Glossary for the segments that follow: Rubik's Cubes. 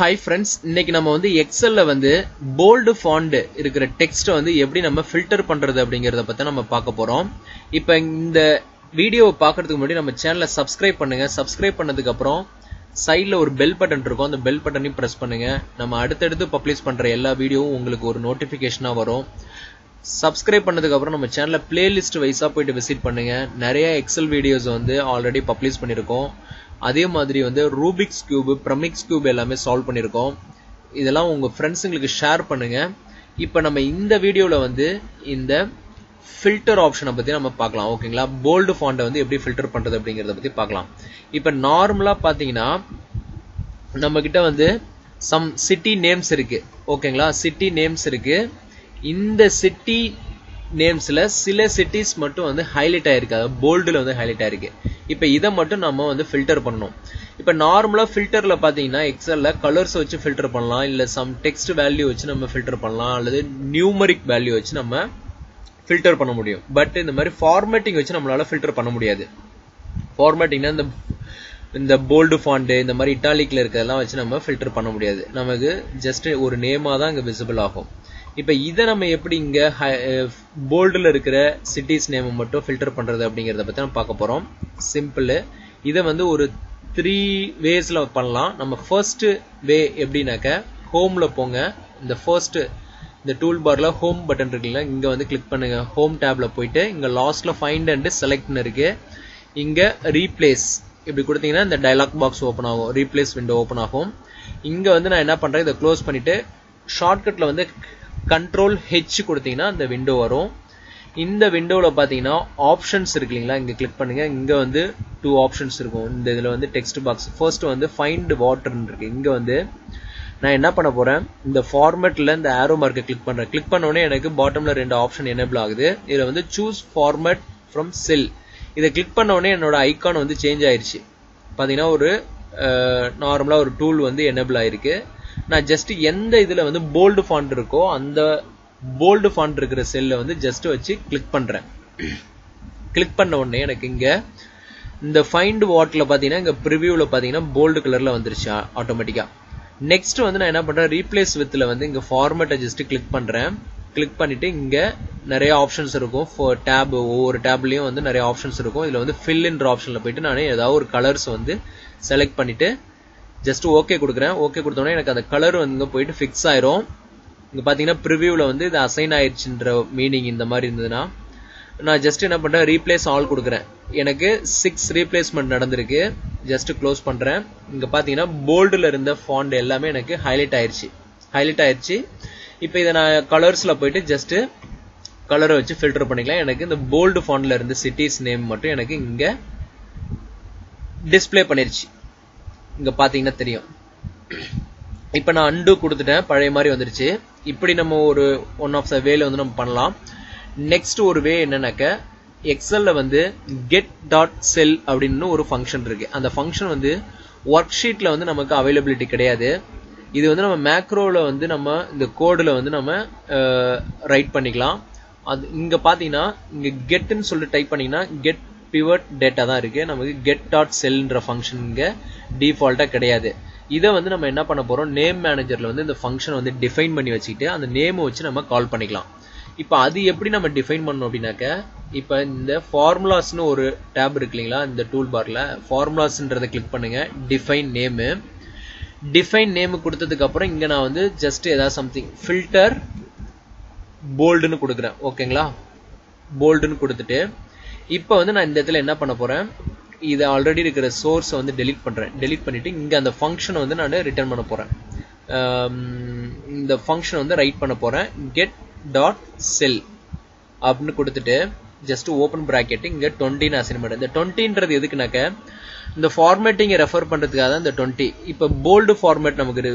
Hi friends, இன்னைக்கு நம்ம வந்து எக்ஸல்ல வந்து bold font இருக்கிற text வந்து எப்படி நம்ம filter பண்றது அப்படிங்கறத பத்தி நம்ம பார்க்க போறோம். இப்போ இந்த வீடியோவை பார்க்கிறதுக்கு முன்னாடி நம்ம சேனலை subscribe பண்ணுங்க. Subscribe பண்ணதுக்கு அப்புறம் சைடுல ஒரு bell button இருக்கும். அந்த bell button-ஐ press பண்ணுங்க. நம்ம அடுத்தடுத்து publish பண்ற எல்லா வீடியோவும் உங்களுக்கு ஒரு notification-ஆ வரும். Subscribe பண்ணதுக்கு அப்புறம் நம்ம சேனலை playlist வைஸா போய் visit பண்ணுங்க. நிறைய எக்ஸல் வீடியோஸ் வந்து ஆல்ரெடி publish பண்ணிருக்கோம். அதே மாதிரி வந்து Rubik's Cube, Praminx Cube எல்லாமே சால்வ் பண்ணிருக்கோம். இதெல்லாம் உங்க फ्रेंड्सங்களுக்கு ஷேர் பண்ணுங்க. இப்போ நம்ம இந்த வீடியோல வந்து இந்த filter ஆப்ஷனை பத்தி நம்ம பார்க்கலாம். ஓகேங்களா? bold font வந்து எப்படி filter பண்றது அப்படிங்கறத பத்தி பார்க்கலாம். இப்போ நார்மலா பாத்தீங்கன்னா நம்மகிட்ட வந்து some city names இருக்கு. ஓகேங்களா? city names இருக்கு. இந்த city namesல சில cities மட்டும் வந்து highlight ஆயிருக்கு. அது boldல வந்து highlight ஆயிருக்கு. இப்போ இத மட்டும் நாம வந்து filter பண்ணனும். இப்போ நார்மலா filterல பாத்தீங்கன்னா எக்ஸல்ல கலர்ஸ் வச்சு filter பண்ணலாம், இல்ல some text value வச்சு நம்ம filter பண்ணலாம், அல்லது numeric value வச்சு நம்ம filter பண்ண முடியும். பட் இந்த மாதிரி formatting வச்சு நம்மளால filter பண்ண முடியாது. formattingனா இந்த bold font இந்த மாதிரி italicல இருக்கதெல்லாம் வச்சு நம்ம filter பண்ண முடியாது. நமக்கு just ஒரு நேமா தான் இங்க visible ஆகும். இப்போ இத நம்ம எப்படி இங்க boldல இருக்கிற cities name மட்டும் filter பண்றது அப்படிங்கறத பத்தி நம்ம பார்க்க போறோம். சிம்பிள். இத வந்து ஒரு 3 waysல பண்ணலாம். நம்ம first way எப்படினாக்க homeல போங்க. இந்த first இந்த toolbarல home button இருக்குல்ல, இங்க வந்து click பண்ணுங்க. home tabல போய்ட்டு இங்க lastல find and select ன்னு இருக்கு. இங்க replace இப்படி கொடுத்தீங்கன்னா இந்த dialog box ஓபன் ஆகும். replace window ஓபன் ஆகும். இங்க வந்து நான் என்ன பண்றேன், இத க்ளோஸ் பண்ணிட்டு shortcutல வந்து Control H கொடுத்தீங்கன்னா அந்த window வரும். இந்த windowல பாத்தீங்கன்னா options இருக்குங்களா, இங்க click பண்ணுங்க. இங்க வந்து 2 options இருக்கும். இந்த இதுல வந்து text box first வந்து find water ன்னு இருக்கு. இங்க வந்து நான் என்ன பண்ண போறேன், இந்த formatல இந்த arrow mark click பண்றேன். click பண்ண உடனே எனக்கு bottomல ரெண்டு option enable ஆகுது. இதுல வந்து choose format from cell. இத click பண்ண உடனே என்னோட icon வந்து change ஆயிருச்சு. பாத்தீங்கன்னா ஒரு நார்மலா ஒரு tool வந்து enable ஆயிருக்கு. நான் just எந்த இதுல வந்து bold font இருக்கோ அந்த bold font இருக்கிற செல்ல வந்து just வச்சு click பண்றேன். click பண்ண உடனே எனக்கு இங்க இந்த find what ல பாத்தீங்கன்னா இங்க previewல பாத்தீங்கன்னா bold கலர்ல வந்துருச்சு ஆட்டோமேட்டிக்கா. next வந்து நான் என்ன பண்றேன், replace withல வந்து இங்க format-ஐ just click பண்றேன். click பண்ணிட்டு இங்க நிறைய options இருக்கும். tab ஒவ்வொரு tabலயும் வந்து நிறைய options இருக்கும். இதுல வந்து fill in optionல போய்ட்டு நான் ஏதாவது ஒரு colors வந்து select பண்ணிட்டு just okay கொடுக்கிறேன். okay கொடுத்தோனே எனக்கு அந்த கலர் வந்து போய் ஃபிக்ஸ் ஆயிரும். இங்க பாத்தீங்கன்னா previewல வந்து இது அசைன் ஆயிருச்சுன்ற மீனிங் இந்த மாதிரி இருந்ததுனா நான் just என்ன பண்றேன், replace all கொடுக்கிறேன். எனக்கு 6 replacement நடந்துருக்கு. just close பண்றேன். இங்க பாத்தீங்கன்னா boldல இருந்த font எல்லாமே எனக்கு highlight ஆயிருச்சு. இப்போ இத நான் கலர்ஸ்ல போய்ட்டு just கலரை வச்சு filter பண்ணிக்கலாம். எனக்கு இந்த bold fontல இருந்த cities name மட்டும் எனக்கு இங்க display பண்ணிருச்சு. இங்க பாத்தீங்கன்னா தெரியும். இப்போ நான் undo கொடுத்துட்டேன், பழைய மாதிரி வந்துருச்சு. இப்படி நம்ம ஒரு one of the way-ல வந்து நம்ம பண்ணலாம். next ஒரு way என்னன்னாக்க எக்ஸல்ல வந்து get.cell அப்படினு ஒரு ஃபங்க்ஷன் இருக்கு. அந்த ஃபங்க்ஷன் வந்து worksheet-ல வந்து நமக்கு availability கிடையாது. இது வந்து நம்ம macro-ல வந்து நம்ம இந்த கோட்ல வந்து நம்ம ரைட் பண்ணிக்கலாம். அது இங்க பாத்தீங்கன்னா இங்க get-ன்னு சொல்லி டைப் பண்ணீங்கன்னா get pivot data தான் இருக்கு. நமக்கு get.cellன்ற ஃபங்க்ஷன் இங்க டிஃபால்ட்டா கிடையாது. இத வந்து நம்ம என்ன பண்ண போறோம், நேம் மேனேஜர்ல வந்து இந்த ஃபங்க்ஷன் வந்து டிஃபைன் பண்ணி வச்சிட்டு அந்த நேம் வச்சு நம்ம கால் பண்ணிக்கலாம். இப்போ அது எப்படி நம்ம டிஃபைன் பண்ணனும் அப்படினாக்க, இப்போ இந்த ஃபார்முலாஸ்னு ஒரு tab இருக்குலீங்களா, இந்த டூல் பார்ல ஃபார்முலாஸ்ன்றதை கிளிக் பண்ணுங்க. டிஃபைன் நேம் கொடுத்ததுக்கு அப்புறம் இங்க நான் வந்து just ஏதாவது something filter bold ன்னு கொடுக்கிறேன். ஓகேங்களா? bold ன்னு கொடுத்துட்டு இப்போ வந்து நான் இந்த இடத்துல என்ன பண்ண போறேன், இது ஆல்ரெடி இருக்கிற சோர்ஸ் வந்து delete பண்றேன். delete பண்ணிட்டு இங்க அந்த ஃபங்க்ஷனை வந்து நான் ரிட்டர்ன் பண்ண போறேன். இந்த ஃபங்க்ஷனை வந்து ரைட் பண்ண போறேன். get.cell அப்படினு கொடுத்துட்டு just open bracket இங்க 20 ன்னு அசைன் பண்றேன். இந்த 20ன்றது எதுக்குனாக்க இந்த ஃபார்மேட்டிங்கை ரெஃபர் பண்றதுக்காக தான் இந்த 20. இப்போ bold format நமக்கு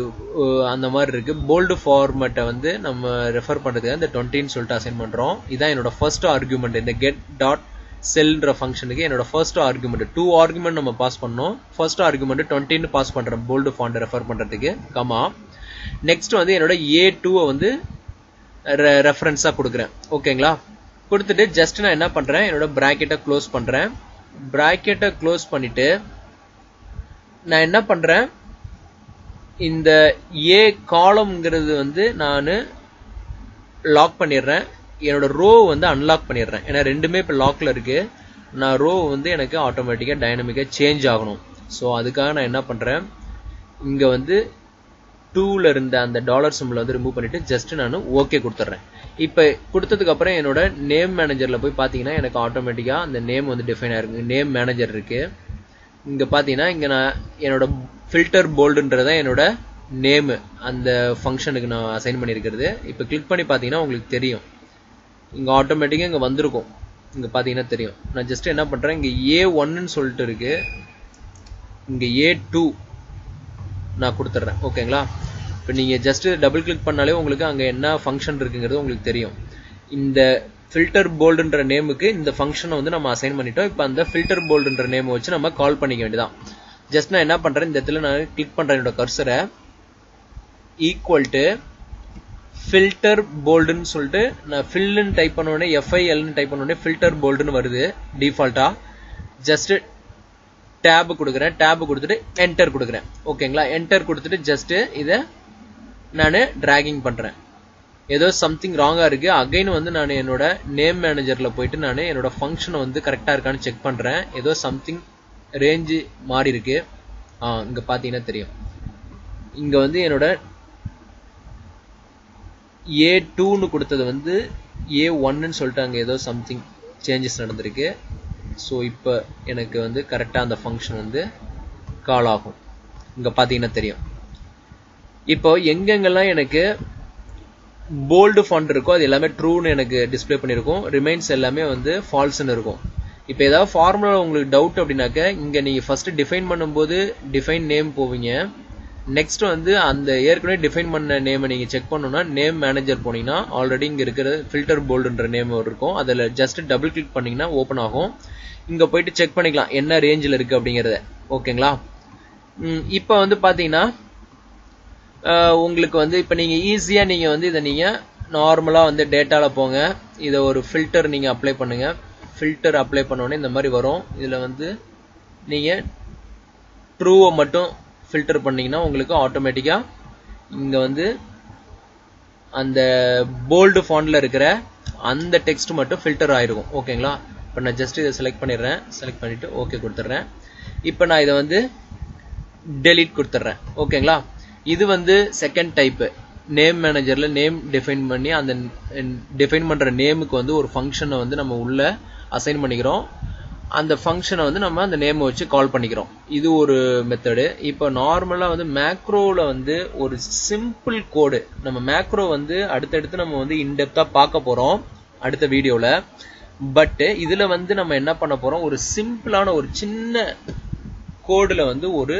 அந்த மாதிரி இருக்கு. bold format-ஐ வந்து நம்ம ரெஃபர் பண்றதுக்காக இந்த 20ன்னு சொல்லிட்டு அசைன் பண்றோம். இதான் என்னோட first argument. இந்த get.cellன்ற ஃபங்க்ஷனுக்கு என்னோட first argument 2 argument நம்ம பாஸ் பண்ணோம். first argument 20 ன்னு பாஸ் பண்றோம் bold font ரெஃபர் பண்றதுக்கு, கமா. next வந்து என்னோட a2-ஐ வந்து ரெஃபரன்ஸா கொடுக்கிறேன். ஓகேங்களா? கொடுத்துட்டு just நான் என்ன பண்றேன், என்னோட bracket-ஐ க்ளோஸ் பண்றேன். bracket-ஐ க்ளோஸ் பண்ணிட்டு நான் என்ன பண்றேன், in the A column வந்து நான் lock பண்ணிடுறேன் என்னோட row வந்து unlock பண்ணிடுறேன் ஏனா ரெண்டுமே இப்ப லாக்ல இருக்கு நான் row வந்து எனக்கு automatically dynamic change ஆகணும் சோ அதுக்காக நான் என்ன பண்றேன் இங்க வந்து 2 ல இருந்த அந்த டாலர் சிம்பல் வந்து ரிமூவ் பண்ணிட்டு ஜஸ்ட் நான் ஓகே கொடுத்துறேன் இப்போ கொடுத்ததுக்கு அப்புறம் என்னோட நேம் மேனேஜர்ல போய் பாத்தீங்கன்னா எனக்கு automatically அந்த நேம் வந்து டிஃபைன் ஆயிருக்கு நேம் மேனேஜர் இருக்கு இங்க பாத்தீங்கன்னா இங்க நான் என்னோட filter boldன்றத என்னோட நேம் அந்த ஃபங்க்ஷனுக்கு நான் அசைன் பண்ணியிருக்கிறது இப்போ கிளிக் பண்ணி பாத்தீங்கன்னா உங்களுக்கு தெரியும் இங்க automatically இங்க வந்திருக்கும் இங்க பாத்தீங்கன்னா தெரியும் நான் ஜஸ்ட் என்ன பண்றேன் இங்க A1 ன்னு சொல்லிட்டு இருக்கு இங்க A2 நான் கொடுத்துறேன் ஓகேங்களா இப்போ நீங்க ஜஸ்ட் டபுள் கிளிக் பண்ணாலே உங்களுக்கு அங்க என்ன ஃபங்க்ஷன் இருக்குங்கிறது உங்களுக்கு தெரியும் இந்த filter boldன்ற நேமுக்கு இந்த ஃபங்க்ஷனை வந்து நம்ம அசைன் பண்ணிட்டோம் இப்போ அந்த filter boldன்ற நேமை வச்சு நம்ம கால் பண்ணிக்க வேண்டியதான் ஜஸ்ட் நான் என்ன பண்றேன் இந்த இடத்துல நான் கிளிக் பண்ற என்னோட கர்சரை equal to filter bold ன்னு சொல்லிட்டு நான் fill ன்னு டைப் பண்ண உடனே FIL ன்னு டைப் பண்ண உடனே filter bold ன்னு வருது டிஃபால்ட்டா ஜஸ்ட் tab கொடுக்கிறேன் tab கொடுத்துட்டு enter கொடுக்கிறேன் ஓகேங்களா enter கொடுத்துட்டு just இத நான் dragging பண்றேன் ஏதோ something wrong ஆ இருக்கு again வந்து நான் என்னோட name managerல போய்ட்டு நான் என்னோட function வந்து கரெக்ட்டா இருக்கான்னு செக் பண்றேன் ஏதோ something range மாறி இருக்கு இங்க பாத்தீங்கன்னா தெரியும் இங்க வந்து என்னோட a2 ன்னு கொடுத்தது வந்து a1 ன்னு சொல்லிட்டாங்க ஏதோ something changes நடந்துருக்கு so இப்போ எனக்கு வந்து கரெக்ட்டா அந்த ஃபங்க்ஷன் வந்து கால் ஆகும் இங்க பாத்தீங்கன்னா தெரியும் இப்போ எங்கெங்கெல்லாம் எனக்கு bold font இருக்கோ அது எல்லாமே true ன்னு எனக்கு டிஸ்ப்ளே பண்ணிருக்கும் remains எல்லாமே வந்து false ன்னு இருக்கும் இப்போ ஏதாவது ஃபார்முலா உங்களுக்கு டவுட் அப்படினாக்க இங்க நீங்க ஃபர்ஸ்ட் டிஃபைன் பண்ணும்போது டிஃபைன் நேம் போவீங்க நெக்ஸ்ட் வந்து அந்த ஏற்கனவே டிஃபைன் பண்ண நேமை நீங்க செக் பண்ணனும்னா நேம் மேனேஜர் போனீங்கன்னா ஆல்ரெடி இங்க இருக்கிற filter boldன்ற நேம் இருக்கும் அதல ஜஸ்ட் டபுள் கிளிக் பண்ணீங்கன்னா ஓபன் ஆகும் இங்க போய்ட்டு செக் பண்ணிக்கலாம் என்ன ரேஞ்சில இருக்கு அப்படிங்கறதை ஓகேங்களா இப்போ வந்து பாத்தீங்கன்னா உங்களுக்கு வந்து இப்போ நீங்க ஈஸியா நீங்க வந்து இத நீங்க நார்மலா வந்து டேட்டால போங்க இத ஒரு filter நீங்க அப்ளை பண்ணுங்க filter அப்ளை பண்ண உடனே இந்த மாதிரி வரும் இதுல வந்து நீங்க true மட்டும் filter பண்ணீங்கன்னா உங்களுக்கு ஆட்டோமேட்டிக்கா இங்க வந்து அந்த bold fontல இருக்கிற அந்த டெக்ஸ்ட் மட்டும் filter ஆயிருக்கும் ஓகேங்களா இப்போ நான் ஜஸ்ட் இத செலக்ட் பண்ணிறேன் செலக்ட் பண்ணிட்டு ஓகே கொடுத்துறேன் இப்போ நான் இத வந்து delete கொடுத்துறேன் ஓகேங்களா இது வந்து செகண்ட் டைப் நேம் மேனேஜர்ல நேம் டிஃபைன் பண்ணி அந்த டிஃபைன் பண்ற நேமுக்கு வந்து ஒரு ஃபங்க்ஷனை வந்து நம்ம உள்ள அசைன் பண்ணிக்கிறோம் அந்த ஃபங்க்ஷனை வந்து நம்ம அந்த நேம் வச்சு கால் பண்ணிக்கிறோம் இது ஒரு மெத்தட் இப்போ நார்மலா வந்து மேக்ரோல வந்து ஒரு சிம்பிள் கோட் நம்ம மேக்ரோ வந்து அடுத்து நம்ம வந்து இன் டெப்தா பார்க்க போறோம் அடுத்த வீடியோல பட் இதுல வந்து நம்ம என்ன பண்ண போறோம் ஒரு சிம்பிளான ஒரு சின்ன கோட்ல வந்து ஒரு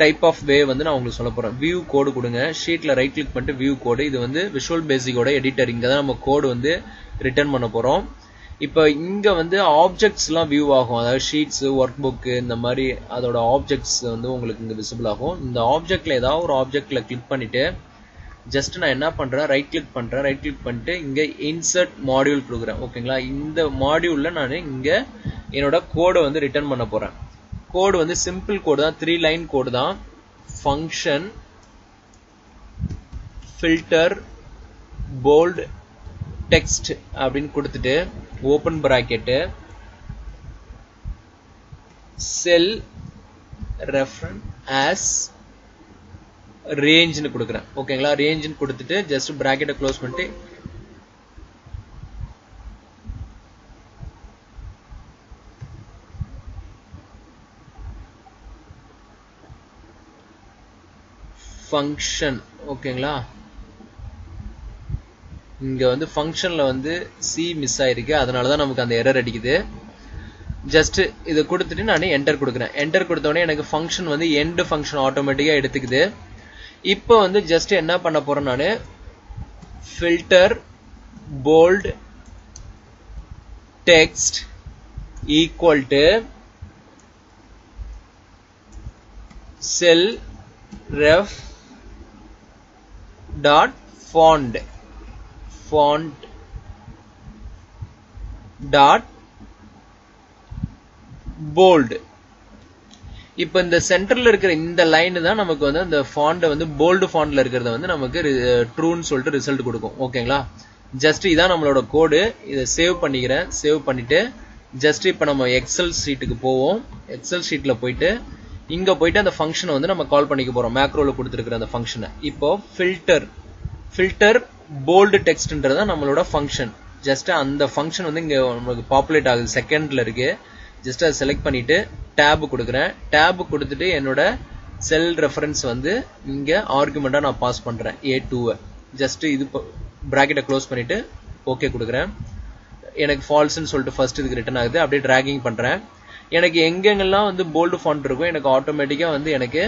டைப் ஆஃப் வே வந்து நான் உங்களுக்கு சொல்ல போறேன் view கோட் கொடுங்க ஷீட்ல ரைட் கிளிக் பண்ணிட்டு view கோட் இது வந்து visual basicோட எடிட்டர் இங்க தான் நம்ம கோட் வந்து ரிட்டர்ன் பண்ண போறோம் இப்போ இங்க வந்து ஆப்ஜெக்ட்ஸ்லாம் view ஆகும் அதாவது ஷீட்ஸ் வொர்க் book இந்த மாதிரி அதோட ஆப்ஜெக்ட்ஸ் வந்து உங்களுக்கு இங்க விசிபிள் ஆகும் இந்த ஆப்ஜெக்ட்ல ஏதாவது ஒரு ஆப்ஜெக்ட்ல கிளிக் பண்ணிட்டு ஜஸ்ட் நான் என்ன பண்றேன் ரைட் கிளிக் பண்ணிட்டு இங்க insert module கொடுக்கிறேன் ஓகேங்களா இந்த மாடியூல்ல நான் இங்க என்னோட கோட் வந்து ரிட்டர்ன் பண்ண போறேன் கோட் வந்து சிம்பிள் கோட் தான் 3 லைன் கோட் தான் function filter bold text அப்படினு கொடுத்துட்டு open bracket cell reference as range னு கொடுக்கிறேன் ஓகேங்களா range னு கொடுத்துட்டு just bracket close பண்ணிட்டு function ஓகேங்களா இங்க வந்து functionல வந்து c மிஸ் ஆயிருக்கு அதனால தான் நமக்கு அந்த எரர் அடிக்குது ஜஸ்ட் இத கொடுத்துட்டு நான் enter கொடுக்கிறேன் enter கொடுத்த உடனே எனக்கு function வந்து end function automatically எடுத்துக்குது இப்போ வந்து just என்ன பண்ண போறேன் நான் filter bold text equal to cell ref dot font dot bold இப்போ இந்த சென்டர்ல இருக்கிற இந்த லைன் தான் நமக்கு வந்து அந்த ஃபாண்ட் வந்து bold fontல இருக்குறது வந்து நமக்கு true னு சொல்லிட்டு ரிசல்ட் கொடுக்கும் ஓகேங்களா just இதான் நம்மளோட கோட் இத சேவ் பண்ணிக்கிறேன் சேவ் பண்ணிட்டு just இப்போ நம்ம எக்ஸல் ஷீட்டுக்கு போவோம் எக்ஸல் ஷீட்ல போய்ட்டு இங்க போய்ட்டு அந்த ஃபங்க்ஷனை வந்து நம்ம கால் பண்ணிக்க போறோம் மேக்ரோல கொடுத்திருக்கிற அந்த ஃபங்க்ஷனை இப்போ filter bold text ன்றத நம்மளோட ஃபங்க்ஷன் just அந்த ஃபங்க்ஷன் வந்து இங்க நமக்கு பாப்புலேட் ஆகுது செகண்ட்ல இருக்கு just அத செலக்ட் பண்ணிட்டு tab கொடுக்கிறேன் tab கொடுத்துட்டு என்னோட செல் ரெஃபரன்ஸ் வந்து இங்க ஆர்குமெண்டா நான் பாஸ் பண்றேன் a2 just இது பிராக்கெட்டை க்ளோஸ் பண்ணிட்டு ஓகே கொடுக்கிறேன் எனக்கு false ன்னு சொல்லிட்டு ஃபர்ஸ்ட் இதுக்கு ரிட்டர்ன் ஆகுது அப்படியே டிராகிங் பண்றேன் எனக்கு எங்கெங்கெல்லாம் வந்து bold font இருக்கும் எனக்கு ஆட்டோமேட்டிக்கா வந்து எனக்கு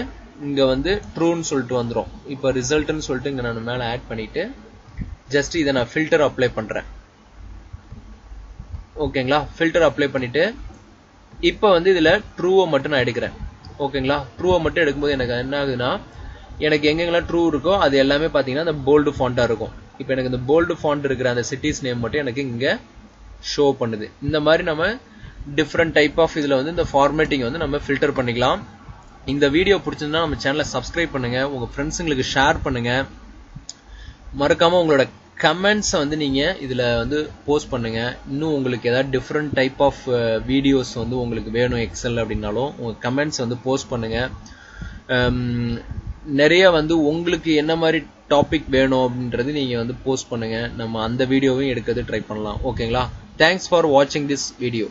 இங்க வந்து true ன்னு சொல்லிட்டு வந்துரும் இப்போ result ன்னு சொல்லிட்டு இங்க நான் மேல ஆட் பண்ணிட்டு just இத நான் filter apply பண்றேன் ஓகேங்களா filter apply பண்ணிட்டு இப்போ வந்து இதுல true மட்டும் நான் எடுக்கிறேன் ஓகேங்களா true மட்டும் எடுக்கும்போது எனக்கு என்ன ஆகுதுனா எனக்கு எங்கெங்கெல்லாம் true இருக்கோ அது எல்லாமே பாத்தீங்கன்னா அந்த bold font-ஆ இருக்கும் இப்போ எனக்கு இந்த bold font இருக்கிற அந்த cities name மட்டும் எனக்கு இங்க show பண்ணுது இந்த மாதிரி நம்ம different type of இதுல வந்து இந்த formatting வந்து நம்ம filter பண்ணிக்கலாம் இந்த வீடியோ பிடிச்சிருந்தா நம்ம சேனலை சப்ஸ்கிரைப் பண்ணுங்க உங்க ஃப்ரெண்ட்ஸ்ங்களுக்கு ஷேர் பண்ணுங்க மறக்காம உங்களோட கமெண்ட்ஸ் வந்து நீங்க இதுல வந்து போஸ்ட் பண்ணுங்க இன்னும் உங்களுக்கு ஏதாவது டிஃபரண்ட் டைப் ஆஃப் வீடியோஸ் வந்து உங்களுக்கு வேணும் எக்ஸல் அப்படினாலும் உங்க கமெண்ட்ஸ் வந்து போஸ்ட் பண்ணுங்க நிறைய வந்து உங்களுக்கு என்ன மாதிரி டாபிக் வேணும் அப்படின்றது நீங்க வந்து போஸ்ட் பண்ணுங்க நம்ம அந்த வீடியோவையும் எடுக்கிறது ட்ரை பண்ணலாம் ஓகேங்களா thanks for watching this video